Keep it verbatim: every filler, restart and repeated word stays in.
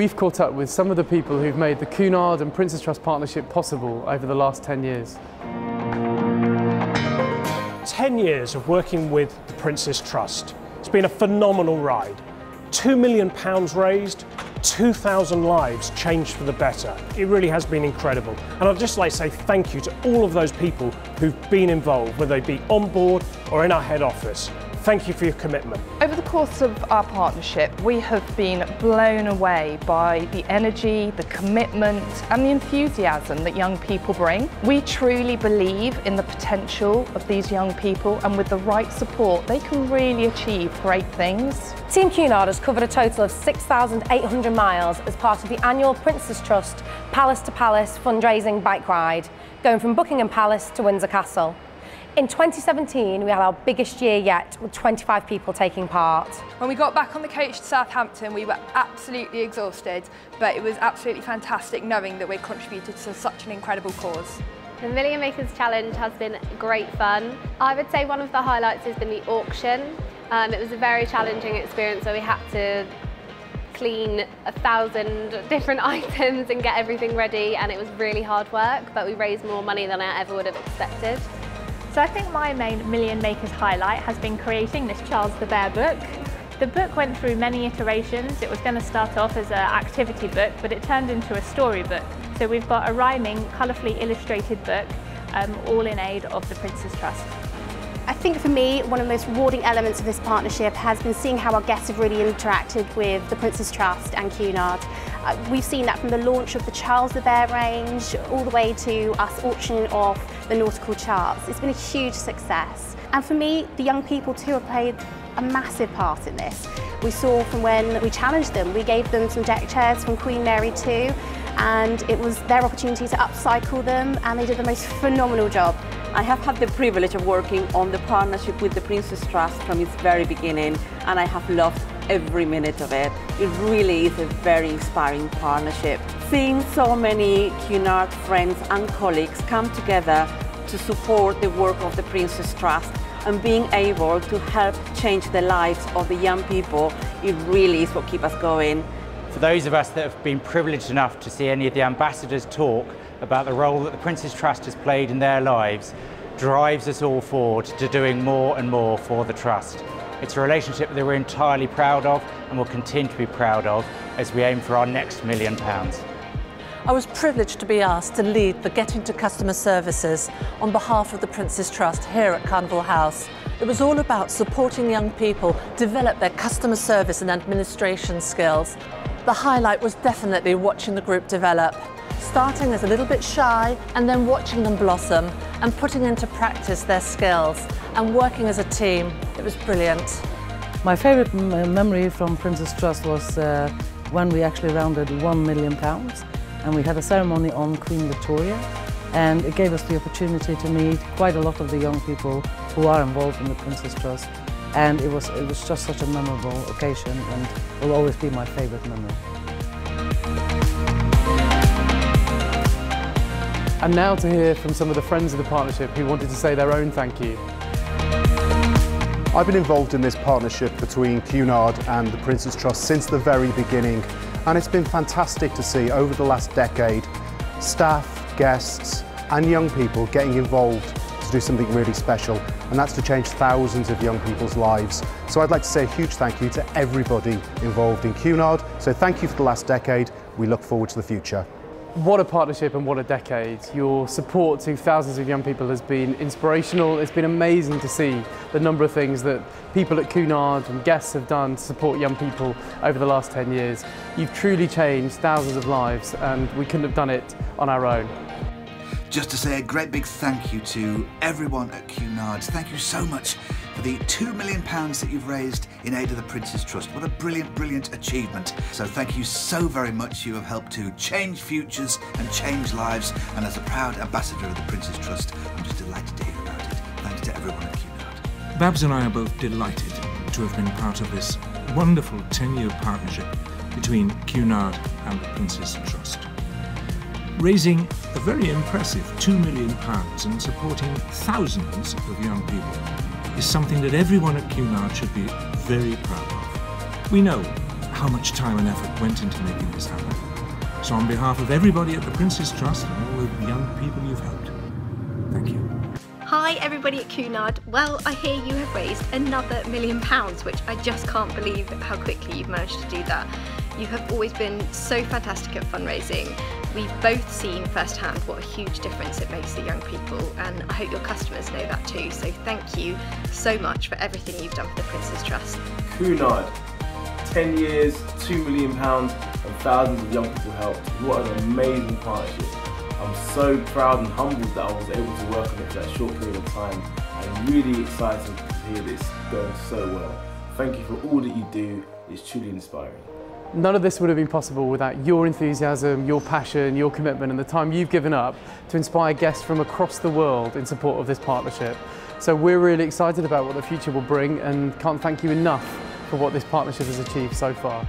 We've caught up with some of the people who've made the Cunard and Prince's Trust partnership possible over the last ten years. ten years of working with the Prince's Trust. It's been a phenomenal ride. two million pounds raised, two thousand lives changed for the better. It really has been incredible. And I'd just like to say thank you to all of those people who've been involved, whether they be on board or in our head office. Thank you for your commitment. Over the course of our partnership, we have been blown away by the energy, the commitment, and the enthusiasm that young people bring. We truly believe in the potential of these young people, and with the right support, they can really achieve great things. Team Cunard has covered a total of six thousand eight hundred miles as part of the annual Prince's Trust Palace to Palace fundraising bike ride, going from Buckingham Palace to Windsor Castle. In twenty seventeen, we had our biggest year yet, with twenty-five people taking part. When we got back on the coach to Southampton, we were absolutely exhausted, but it was absolutely fantastic knowing that we contributed to such an incredible cause. The Million Makers Challenge has been great fun. I would say one of the highlights has been the auction. Um, it was a very challenging experience where we had to clean a thousand different items and get everything ready, and it was really hard work, but we raised more money than I ever would have expected. So I think my main Million Makers highlight has been creating this Charles the Bear book. The book went through many iterations. It was going to start off as an activity book, but it turned into a storybook. So we've got a rhyming, colourfully illustrated book, um, all in aid of the Prince's Trust. I think for me, one of the most rewarding elements of this partnership has been seeing how our guests have really interacted with the Prince's Trust and Cunard. Uh, we've seen that from the launch of the Charles the Bear range all the way to us auctioning off the nautical charts. It's been a huge success. And for me, the young people too have played a massive part in this. We saw from when we challenged them, we gave them some deck chairs from Queen Mary two, and it was their opportunity to upcycle them, and they did the most phenomenal job. I have had the privilege of working on the partnership with the Prince's Trust from its very beginning, and I have loved every minute of it. It really is a very inspiring partnership. Seeing so many Cunard friends and colleagues come together to support the work of the Prince's Trust and being able to help change the lives of the young people, it really is what keeps us going. For those of us that have been privileged enough to see any of the ambassadors talk about the role that the Prince's Trust has played in their lives, drives us all forward to doing more and more for the Trust. It's a relationship that we're entirely proud of and will continue to be proud of as we aim for our next million pounds. I was privileged to be asked to lead the Get Into Customer Services on behalf of the Prince's Trust here at Carnival House. It was all about supporting young people develop their customer service and administration skills. The highlight was definitely watching the group develop, starting as a little bit shy and then watching them blossom and putting into practice their skills and working as a team. It was brilliant. My favourite memory from Prince's Trust was uh, when we actually rounded one million pounds and we had a ceremony on Queen Victoria, and it gave us the opportunity to meet quite a lot of the young people who are involved in the Prince's Trust. And it was, it was just such a memorable occasion and will always be my favourite memory. And now to hear from some of the friends of the partnership who wanted to say their own thank you. I've been involved in this partnership between Cunard and the Prince's Trust since the very beginning, and it's been fantastic to see over the last decade staff, guests and young people getting involved to do something really special, and that's to change thousands of young people's lives. So I'd like to say a huge thank you to everybody involved in Cunard. So thank you for the last decade. We look forward to the future. What a partnership and what a decade. Your support to thousands of young people has been inspirational. It's been amazing to see the number of things that people at Cunard and guests have done to support young people over the last ten years. You've truly changed thousands of lives, and we couldn't have done it on our own. Just to say a great big thank you to everyone at Cunard. Thank you so much for the two million pounds that you've raised in aid of the Prince's Trust. What a brilliant, brilliant achievement. So thank you so very much. You have helped to change futures and change lives. And as a proud ambassador of the Prince's Trust, I'm just delighted to hear about it. Thanks to everyone at Cunard. Babs and I are both delighted to have been part of this wonderful ten-year partnership between Cunard and the Prince's Trust, raising a very impressive two million pounds and supporting thousands of young people is something that everyone at Cunard should be very proud of. We know how much time and effort went into making this happen. So on behalf of everybody at the Prince's Trust and all the young people you've helped, thank you. Hi everybody at Cunard. Well, I hear you have raised another million pounds, which I just can't believe how quickly you've managed to do that. You have always been so fantastic at fundraising. We've both seen firsthand what a huge difference it makes to young people, and I hope your customers know that too. So thank you so much for everything you've done for the Prince's Trust. Cunard, ten years, two million pounds and thousands of young people helped. What an amazing partnership. I'm so proud and humbled that I was able to work on it for that short period of time. I'm really excited to hear this going so well. Thank you for all that you do. It's truly inspiring. None of this would have been possible without your enthusiasm, your passion, your commitment, and the time you've given up to inspire guests from across the world in support of this partnership. So we're really excited about what the future will bring and can't thank you enough for what this partnership has achieved so far.